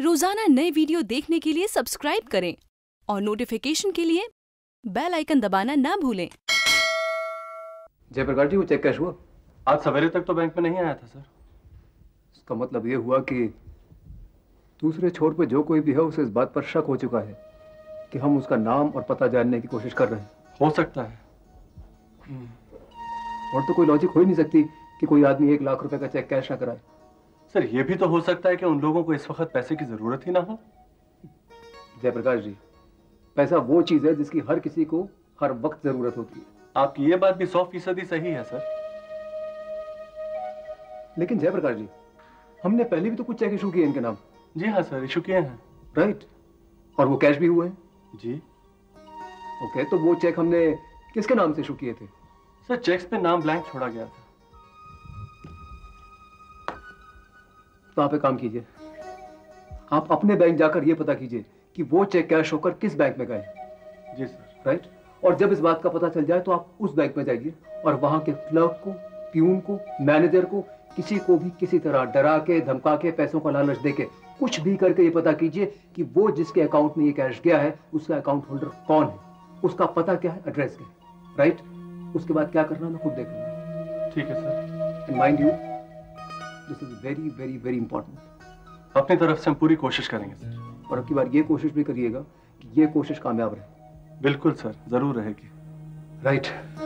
रोजाना नए वीडियो देखने के लिए सब्सक्राइब करें और नोटिफिकेशन के लिए बेल आइकन दबाना ना भूलें। जयप्रकाश जी, वो चेक कैश हुआ? आज सवेरे तक तो बैंक में नहीं आया था सर। इसका मतलब ये हुआ कि दूसरे छोर पे जो कोई भी है उसे इस बात पर शक हो चुका है कि हम उसका नाम और पता जानने की कोशिश कर रहे हैं। हो सकता है, और तो कोई लॉजिक हो ही नहीं सकती कि कोई आदमी 1 लाख रुपए का चेक कैश ना कराए। सर, ये भी तो हो सकता है कि उन लोगों को इस वक्त पैसे की जरूरत ही ना हो। जयप्रकाश जी, पैसा वो चीज है जिसकी हर किसी को हर वक्त जरूरत होती है। आपकी ये बात भी 100% सही है सर। लेकिन जयप्रकाश जी, हमने पहले भी तो कुछ चेक इशू किए इनके नाम। जी हाँ सर, इशू किए हैं। राइट, और वो कैश भी हुए हैं। जी ओके, तो वो चेक हमने किसके नाम से इशू किए थे? सर, चेक्स पे नाम ब्लैंक छोड़ा गया था। तो आप एक काम कीजिए, आप अपने बैंक जाकर ये पता कीजिए कि वो चेक कैश होकर किस बैंक में गए। जी सर। राइट, और जब इस बात का पता चल जाए तो आप उस बैंक में जाइए और वहां के क्लर्क को, प्यून को, मैनेजर को, किसी को भी किसी तरह डरा के, धमका के, पैसों का लालच दे के, कुछ भी करके ये पता कीजिए कि वो जिसके अकाउंट में ये कैश गया है उसका अकाउंट होल्डर कौन है, उसका पता क्या है, एड्रेस क्या है। राइट, उसके बाद क्या करना मैं खुद देख लूंगा। ठीक है sir. And mind you, this is very very very important. अपनी तरफ से हम पूरी कोशिश करेंगे सर, और अब की बार ये कोशिश भी करिएगा कि ये कोशिश कामयाब रहे। बिल्कुल सर, जरूर रहेगी। राइट